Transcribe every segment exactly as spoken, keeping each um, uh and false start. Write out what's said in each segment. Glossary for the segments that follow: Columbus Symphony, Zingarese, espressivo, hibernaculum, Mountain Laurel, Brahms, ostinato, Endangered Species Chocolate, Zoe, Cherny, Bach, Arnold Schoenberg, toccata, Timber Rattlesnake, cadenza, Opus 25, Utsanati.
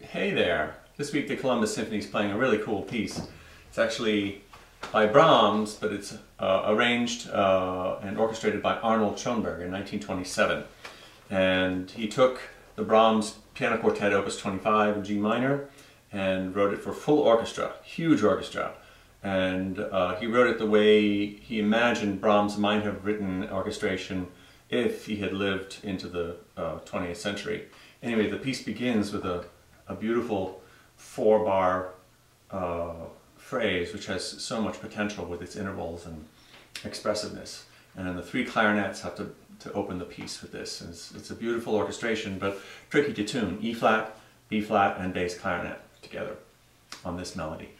Hey there! This week the Columbus Symphony is playing a really cool piece. It's actually by Brahms, but it's uh, arranged uh, and orchestrated by Arnold Schoenberg in nineteen twenty-seven. And he took the Brahms Piano Quartet Opus twenty-five in G minor and wrote it for full orchestra, huge orchestra. And uh, he wrote it the way he imagined Brahms might have written orchestration if he had lived into the uh, twentieth century. Anyway, the piece begins with a, a beautiful four-bar uh, phrase, which has so much potential with its intervals and expressiveness. And the three clarinets have to, to open the piece with this. It's, it's a beautiful orchestration, but tricky to tune. E-flat, B-flat, and bass clarinet together on this melody.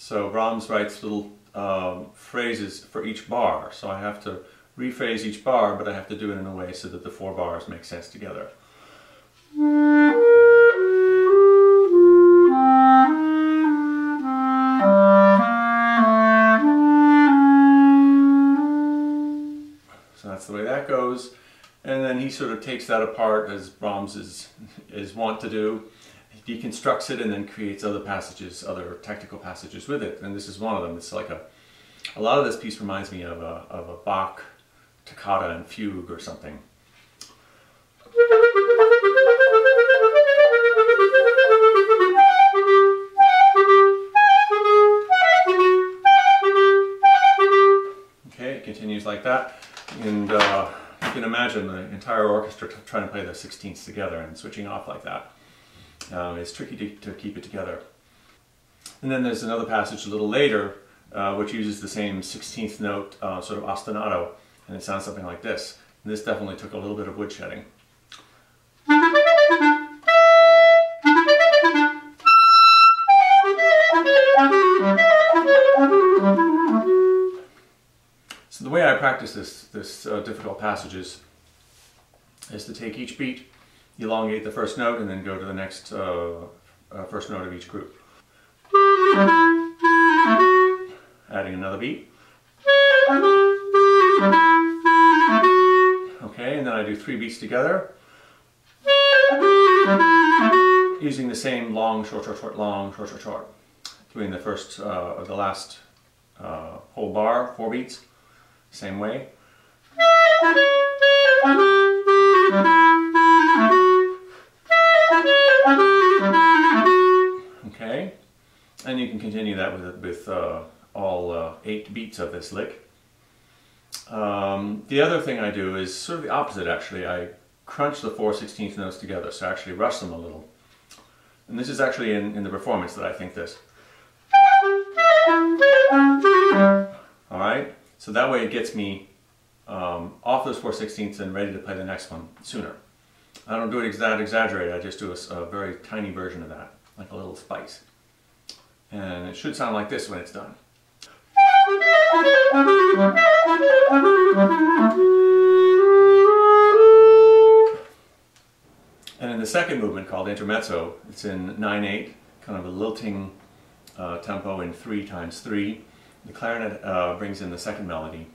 So Brahms writes little uh, phrases for each bar, so I have to rephrase each bar, but I have to do it in a way so that the four bars make sense together. So that's the way that goes, and then he sort of takes that apart, as Brahms is, is wont to do. He deconstructs it and then creates other passages, other technical passages with it, and this is one of them. It's like a, a lot of this piece reminds me of a, of a Bach toccata and fugue or something. Okay, it continues like that, and uh, you can imagine the entire orchestra trying to play the sixteenths together and switching off like that. Uh, it's tricky to, to keep it together. And then there's another passage a little later uh, which uses the same sixteenth note uh, sort of ostinato, and it sounds something like this. And this definitely took a little bit of woodshedding. So the way I practice this, this uh, difficult passages is to take each beat, elongate the first note, and then go to the next uh, uh, first note of each group. Adding another beat. Okay, and then I do three beats together. Using the same long, short, short, short, long, short, short, short. Doing the first, uh, or the last uh, whole bar, four beats, same way. Okay, and you can continue that with, with uh, all uh, eight beats of this lick. Um, the other thing I do is sort of the opposite, actually. I crunch the four sixteenth notes together, so I actually rush them a little. And this is actually in, in the performance that I think this. Alright, so that way it gets me um, off those four sixteenths and ready to play the next one sooner. I don't do it that exaggerated, I just do a, a very tiny version of that, like a little spice. And it should sound like this when it's done. And in the second movement, called Intermezzo, it's in nine eight, kind of a lilting uh, tempo in three times three. The clarinet uh, brings in the second melody,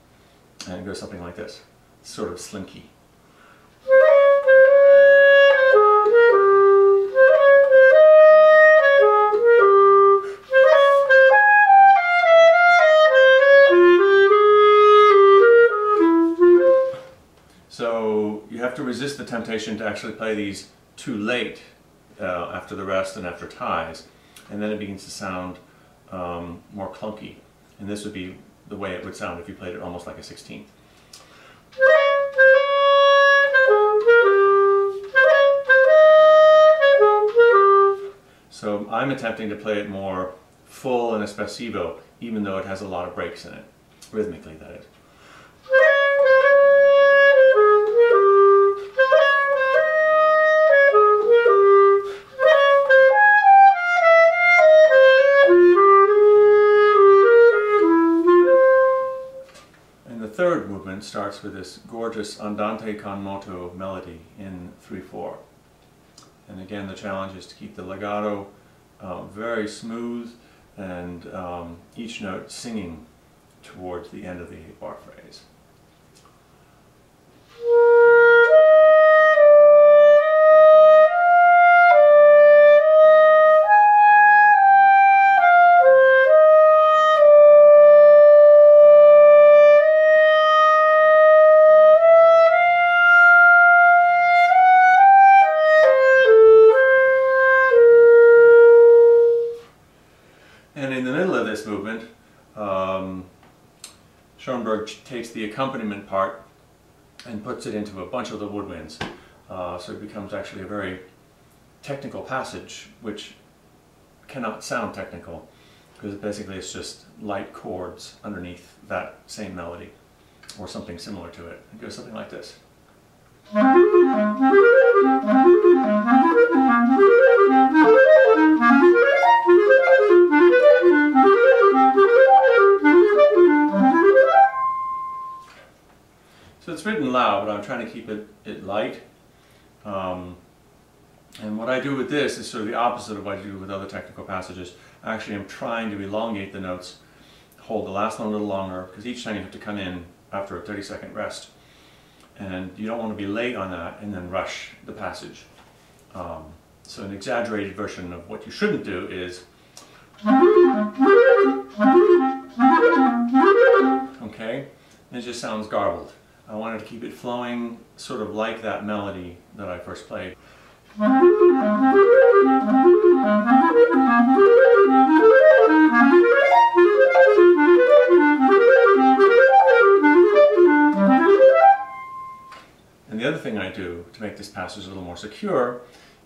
and it goes something like this. It's sort of slinky. So you have to resist the temptation to actually play these too late uh, after the rest and after ties, and then it begins to sound um, more clunky. And this would be the way it would sound if you played it almost like a sixteenth. So I'm attempting to play it more full and espressivo, even though it has a lot of breaks in it, rhythmically that is. Third movement starts with this gorgeous andante con moto melody in three four. And again, the challenge is to keep the legato uh, very smooth and um, each note singing towards the end of the bar phrase. And in the middle of this movement, um, Schoenberg takes the accompaniment part and puts it into a bunch of the woodwinds. Uh, so it becomes actually a very technical passage, which cannot sound technical, because basically it's just light chords underneath that same melody, or something similar to it. It goes something like this. So it's written loud, but I'm trying to keep it, it light. Um, and what I do with this is sort of the opposite of what I do with other technical passages. I actually am trying to elongate the notes, hold the last one a little longer, because each time you have to come in after a thirty second rest. And you don't want to be late on that and then rush the passage. Um, so an exaggerated version of what you shouldn't do is... Okay? And it just sounds garbled. I wanted to keep it flowing sort of like that melody that I first played. And the other thing I do to make this passage a little more secure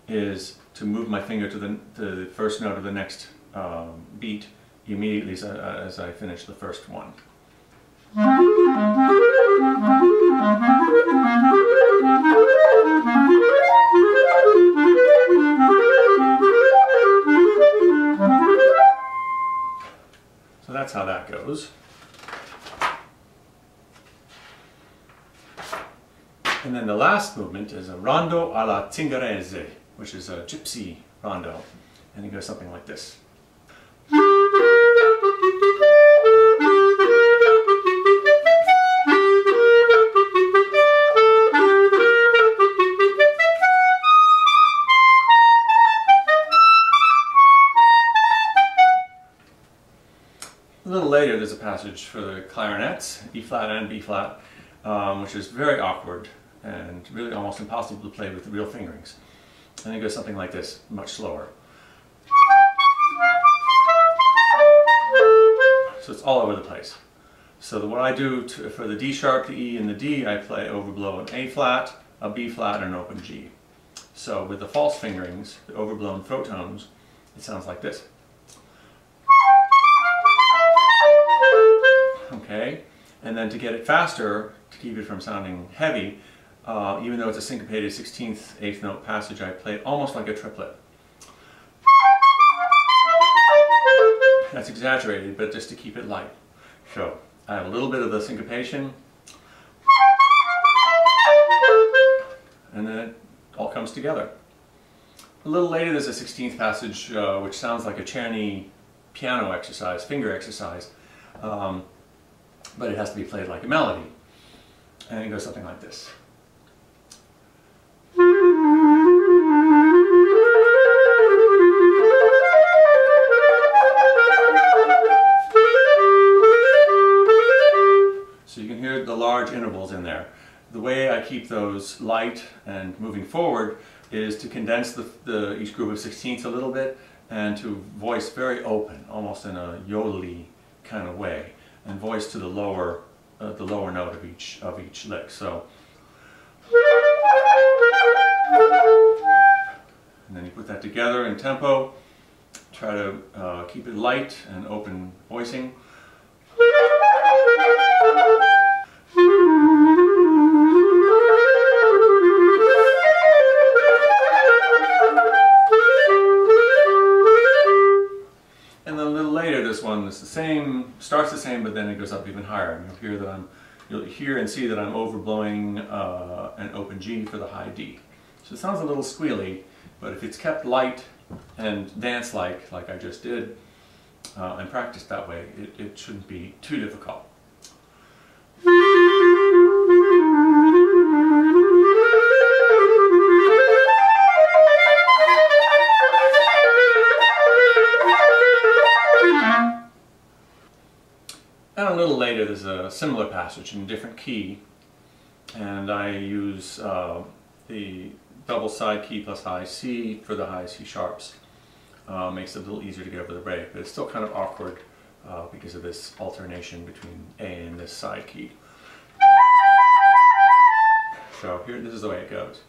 is to move my finger to the, to the first note of the next um, beat immediately as I, as I finish the first one. So that's how that goes. And then the last movement is a rondo alla Zingarese, which is a gypsy rondo, and it goes something like this. A little later, there's a passage for the clarinets, E-flat and B-flat, um, which is very awkward and really almost impossible to play with the real fingerings. And it goes something like this, much slower. So it's all over the place. So the, what I do to, for the D-sharp, the E, and the D, I play overblow an A-flat, a B-flat, and an open G. So with the false fingerings, the overblown throat tones, it sounds like this. Okay, and then to get it faster, to keep it from sounding heavy, uh, even though it's a syncopated sixteenth, eighth note passage, I play it almost like a triplet. That's exaggerated, but just to keep it light. So I have a little bit of the syncopation, and then it all comes together. A little later, there's a sixteenth passage, uh, which sounds like a Cherny piano exercise, finger exercise. Um, But it has to be played like a melody. And it goes something like this. So you can hear the large intervals in there. The way I keep those light and moving forward is to condense the, the, each group of sixteenths a little bit and to voice very open, almost in a yodely kind of way, and voice to the lower, uh, the lower note of each of each lick. So, and then you put that together in tempo. Try to uh, keep it light and open voicing. It's the same, starts the same, but then it goes up even higher. And you'll hear that I'm, you'll hear and see that I'm overblowing uh, an open G for the high D. So it sounds a little squealy, but if it's kept light and dance-like, like I just did, uh, and practice that way, it, it shouldn't be too difficult. And a little later there's a similar passage in a different key, and I use uh, the double side key plus high C for the high C sharps. Uh, makes it a little easier to get over the break, but it's still kind of awkward uh, because of this alternation between A and this side key. So here, this is the way it goes.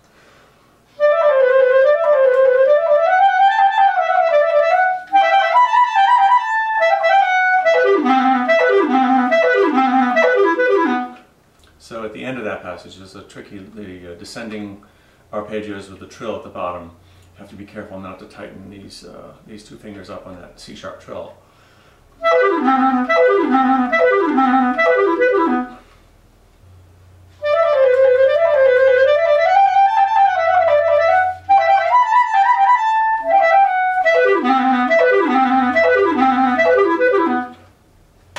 So at the end of that passage, there's a tricky, the uh, descending arpeggios with the trill at the bottom. You have to be careful not to tighten these uh, these two fingers up on that C-sharp trill.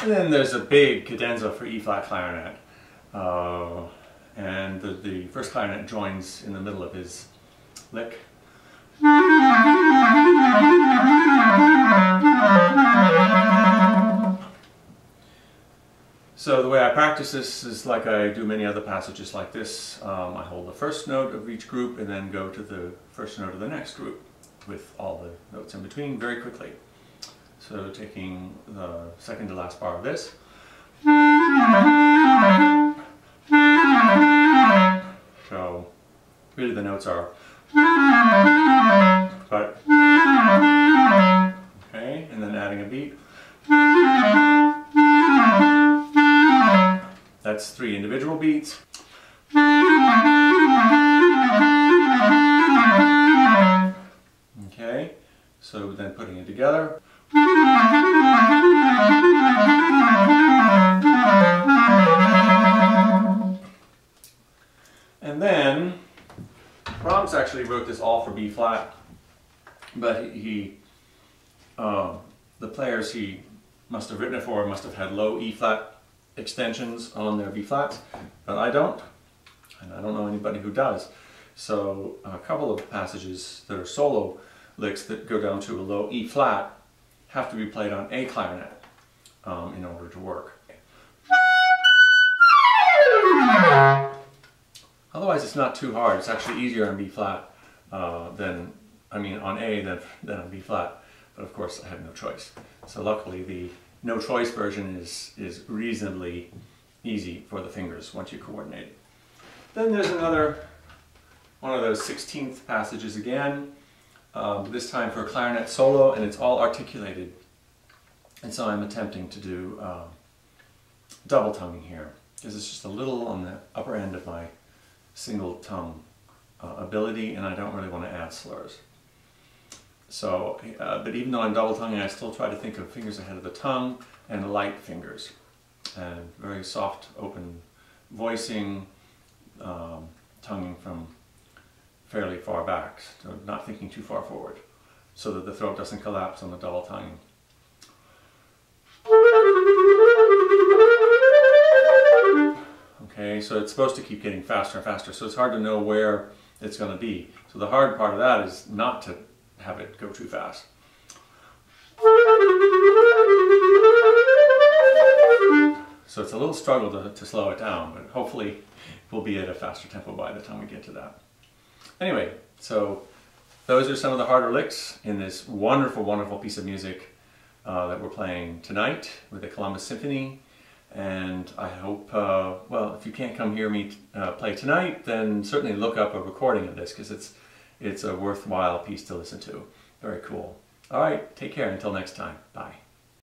And then there's a big cadenza for E-flat clarinet. Uh, and the, the first clarinet joins in the middle of his lick. So the way I practice this is like I do many other passages like this. Um, I hold the first note of each group and then go to the first note of the next group with all the notes in between very quickly. So taking the second to last bar of this. So really the notes are but, okay, and then adding a beat. That's three individual beats. Okay, so then putting it together. And then Brahms actually wrote this all for B flat, but he, he uh, the players he must have written it for must have had low E flat extensions on their B flats, but I don't, and I don't know anybody who does. So a couple of passages that are solo licks that go down to a low E flat have to be played on A clarinet um, in order to work. Otherwise, it's not too hard. It's actually easier on B flat uh, than, I mean, on A than, than on B flat. But of course, I have no choice. So luckily, the no choice version is is reasonably easy for the fingers once you coordinate it. Then there's another one of those sixteenth passages again. Um, this time for a clarinet solo, and it's all articulated. And so I'm attempting to do uh, double tonguing here, because it's just a little on the upper end of my single tongue uh, ability, and I don't really want to add slurs. So, uh, but even though I'm double tonguing, I still try to think of fingers ahead of the tongue and light fingers, and very soft, open voicing, um, tonguing from fairly far back, so not thinking too far forward, so that the throat doesn't collapse on the double tonguing. Okay, so it's supposed to keep getting faster and faster, so it's hard to know where it's going to be. So the hard part of that is not to have it go too fast. So it's a little struggle to, to slow it down, but hopefully we'll be at a faster tempo by the time we get to that. Anyway, so those are some of the harder licks in this wonderful, wonderful piece of music uh, that we're playing tonight with the Columbus Symphony. And I hope, uh, well, if you can't come hear me uh, play tonight, then certainly look up a recording of this, because it's, it's a worthwhile piece to listen to. Very cool. All right, take care until next time. Bye.